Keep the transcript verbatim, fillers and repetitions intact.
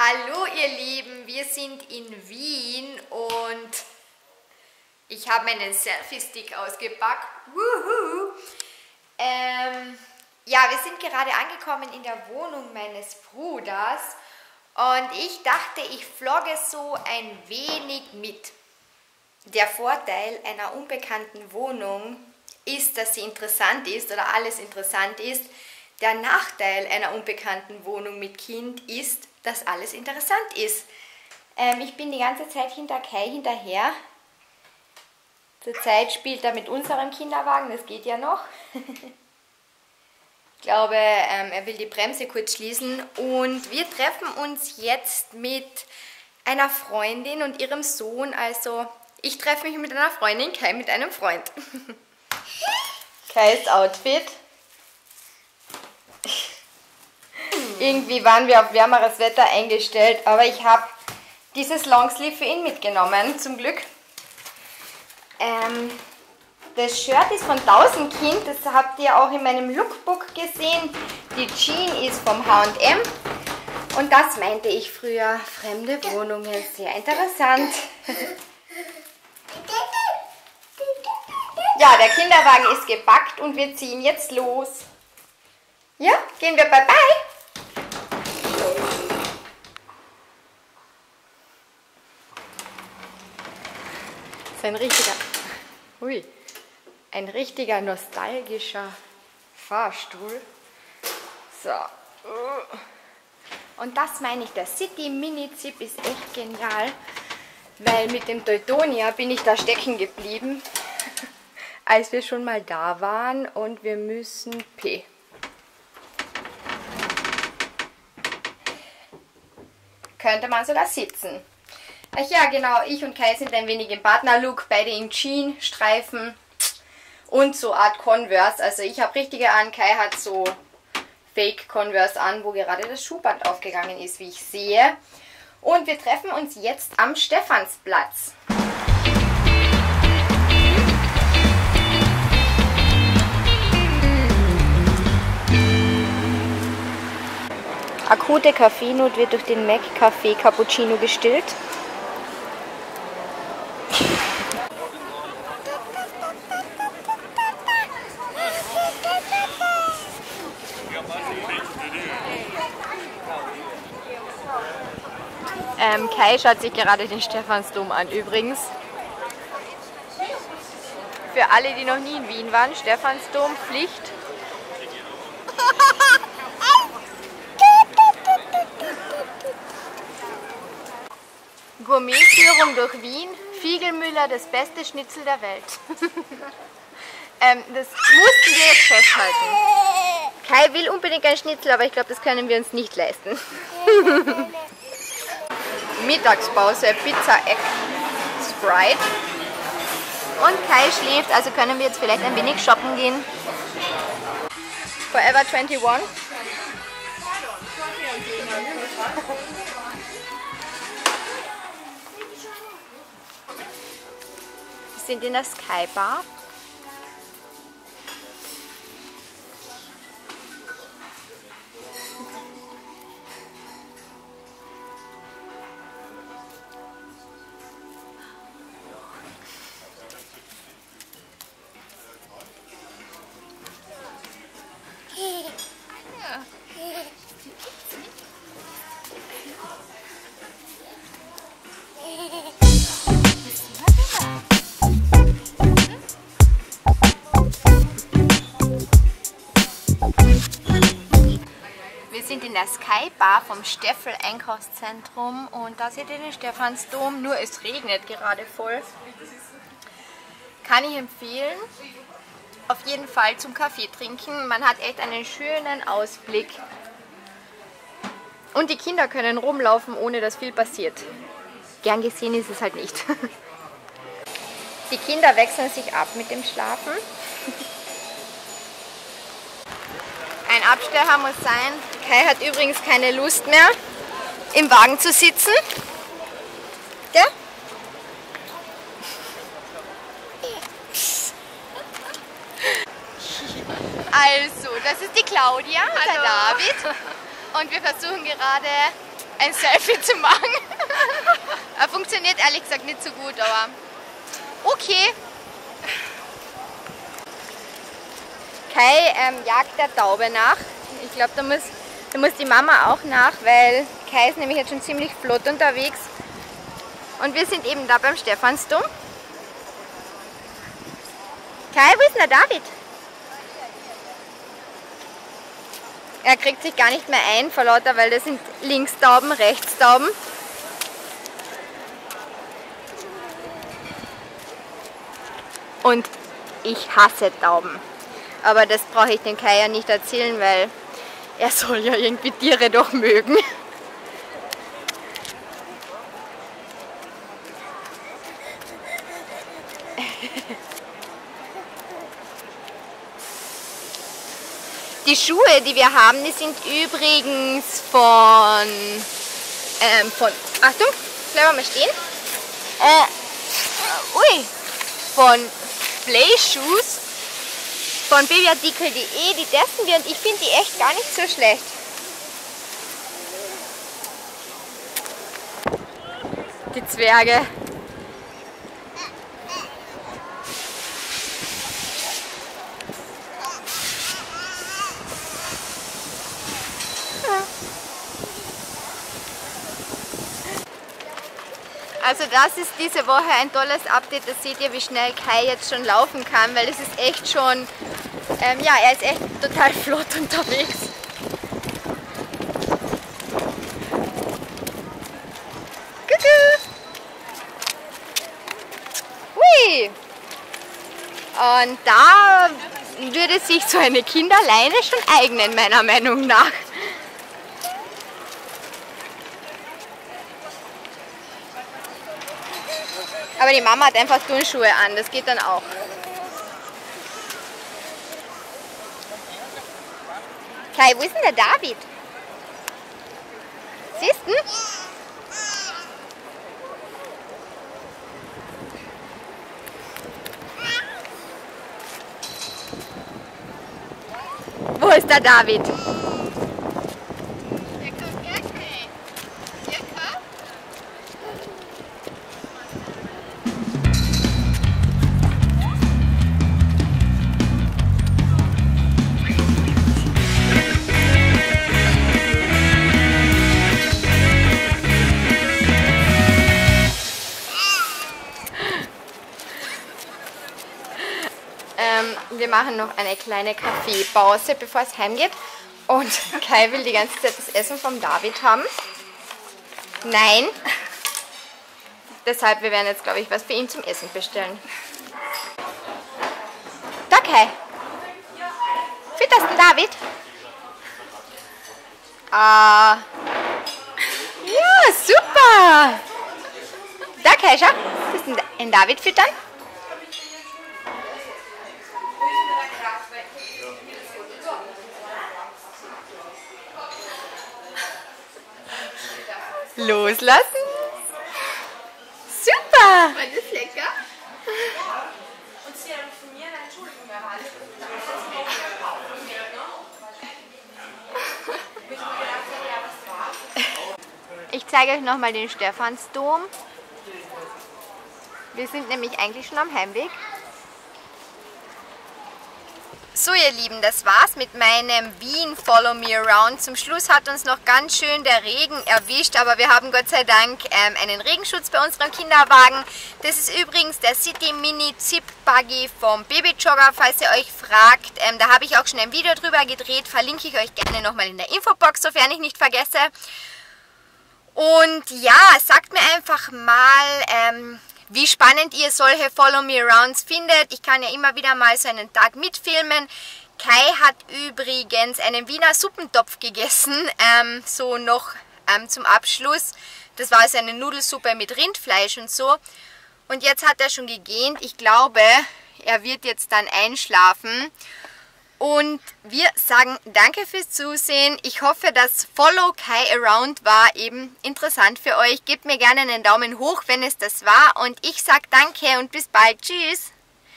Hallo ihr Lieben, wir sind in Wien und ich habe meinen Selfie-Stick ausgepackt. Wuhu! Ähm, ja, wir sind gerade angekommen in der Wohnung meines Bruders und ich dachte, ich vlogge so ein wenig mit. Der Vorteil einer unbekannten Wohnung ist, dass sie interessant ist oder alles interessant ist. Der Nachteil einer unbekannten Wohnung mit Kind ist, dass alles interessant ist. Ähm, ich bin die ganze Zeit hinter Kai hinterher. Zurzeit spielt er mit unserem Kinderwagen, das geht ja noch. Ich glaube, ähm, er will die Bremse kurz schließen. Und wir treffen uns jetzt mit einer Freundin und ihrem Sohn. Also ich treffe mich mit einer Freundin, Kai mit einem Freund. Kais Outfit. Irgendwie waren wir auf wärmeres Wetter eingestellt, aber ich habe dieses Longsleeve für ihn mitgenommen, zum Glück. Ähm, das Shirt ist von Tausendkind, das habt ihr auch in meinem Lookbook gesehen. Die Jean ist vom H und M und das meinte ich früher, fremde Wohnungen, sehr interessant. Ja, der Kinderwagen ist gepackt und wir ziehen jetzt los. Ja, gehen wir bye bye. Ein richtiger, hui, ein richtiger nostalgischer Fahrstuhl. So. Und das meine ich, der City Mini Zip ist echt genial, weil mit dem Teutonia bin ich da stecken geblieben, als wir schon mal da waren und wir müssen P. Könnte man so da sitzen. Ach ja, genau, ich und Kai sind ein wenig im Partnerlook, beide in Jean-Streifen und so Art Converse. Also ich habe richtige an, Kai hat so Fake Converse an, wo gerade das Schuhband aufgegangen ist, wie ich sehe. Und wir treffen uns jetzt am Stephansplatz. Akute Kaffeenot wird durch den Mac Café Cappuccino gestillt. Ähm, Kai schaut sich gerade den Stephansdom an übrigens. Für alle, die noch nie in Wien waren, Stephansdom, Pflicht. Gourmetführung durch Wien, Fiegelmüller, das beste Schnitzel der Welt. ähm, das mussten wir jetzt festhalten. Kai will unbedingt ein Schnitzel, aber ich glaube, das können wir uns nicht leisten. Mittagspause, Pizza-Eck, Sprite und Kai schläft, also können wir jetzt vielleicht ein wenig shoppen gehen. Forever einundzwanzig. Wir sind in der Skybar. Der Skybar vom Steffel Einkaufszentrum und da seht ihr den Stephansdom, nur es regnet gerade voll. Kann ich empfehlen, auf jeden Fall zum Kaffee trinken, man hat echt einen schönen Ausblick. Und die Kinder können rumlaufen, ohne dass viel passiert. Gern gesehen ist es halt nicht. Die Kinder wechseln sich ab mit dem Schlafen. Ein Abstecher muss sein. Kai hat übrigens keine Lust mehr, im Wagen zu sitzen. Gell? Also, das ist die Claudia, hallo. Der David. Und wir versuchen gerade ein Selfie zu machen. Funktioniert ehrlich gesagt nicht so gut, aber okay. Kai ähm, jagt der Taube nach. Ich glaube, da muss, da muss die Mama auch nach, weil Kai ist nämlich jetzt schon ziemlich flott unterwegs. Und wir sind eben da beim Stephansdom. Kai, wo ist denn der David? Er kriegt sich gar nicht mehr ein vor lauter, weil das sind Linkstauben, Rechtstauben. Und ich hasse Tauben. Aber das brauche ich den Kai ja nicht erzählen, weil er soll ja irgendwie Tiere doch mögen. Die Schuhe, die wir haben, die sind übrigens von, ähm, von, Achtung, bleiben wir mal stehen, äh, ui, von Play-Shoes, von BabyArtikel punkt de, die testen wir und ich finde die echt gar nicht so schlecht. Die Zwerge. Also das ist diese Woche ein tolles Update, da seht ihr, wie schnell Kai jetzt schon laufen kann, weil es ist echt schon, ähm, ja, er ist echt total flott unterwegs. Hui! Und da würde sich so eine Kinderleine schon eignen, meiner Meinung nach. Aber die Mama hat einfach Turnschuhe an, das geht dann auch. Kai, wo ist denn der David? Siehst du? Wo ist der David? Wir machen noch eine kleine Kaffeepause, bevor es heimgeht. Und Kai will die ganze Zeit das Essen vom David haben. Nein. Deshalb, wir werden jetzt, glaube ich, was für ihn zum Essen bestellen. Da, Kai. Fütterst du David? Ah. Ja, super. Da, Kai, schau. Willst du den David füttern? Loslassen. Super. War das lecker? Und sie haben von mir eine Entschuldigung erhalten. Ich zeige euch nochmal den Stephansdom. Wir sind nämlich eigentlich schon am Heimweg. So ihr Lieben, das war's mit meinem Wien Follow Me Around. Zum Schluss hat uns noch ganz schön der Regen erwischt, aber wir haben Gott sei Dank ähm, einen Regenschutz bei unserem Kinderwagen. Das ist übrigens der City Mini Zip Buggy vom Baby Jogger, falls ihr euch fragt. Ähm, da habe ich auch schon ein Video drüber gedreht, verlinke ich euch gerne nochmal in der Infobox, sofern ich nicht vergesse. Und ja, sagt mir einfach mal... Ähm, wie spannend ihr solche Follow Me Arounds findet. Ich kann ja immer wieder mal so einen Tag mitfilmen. Kai hat übrigens einen Wiener Suppentopf gegessen, ähm, so noch ähm, zum Abschluss. Das war so eine Nudelsuppe mit Rindfleisch und so. Und jetzt hat er schon gegähnt. Ich glaube, er wird jetzt dann einschlafen. Und wir sagen danke fürs Zusehen. Ich hoffe, das Follow Kai Around war eben interessant für euch. Gebt mir gerne einen Daumen hoch, wenn es das war. Und ich sage danke und bis bald. Tschüss.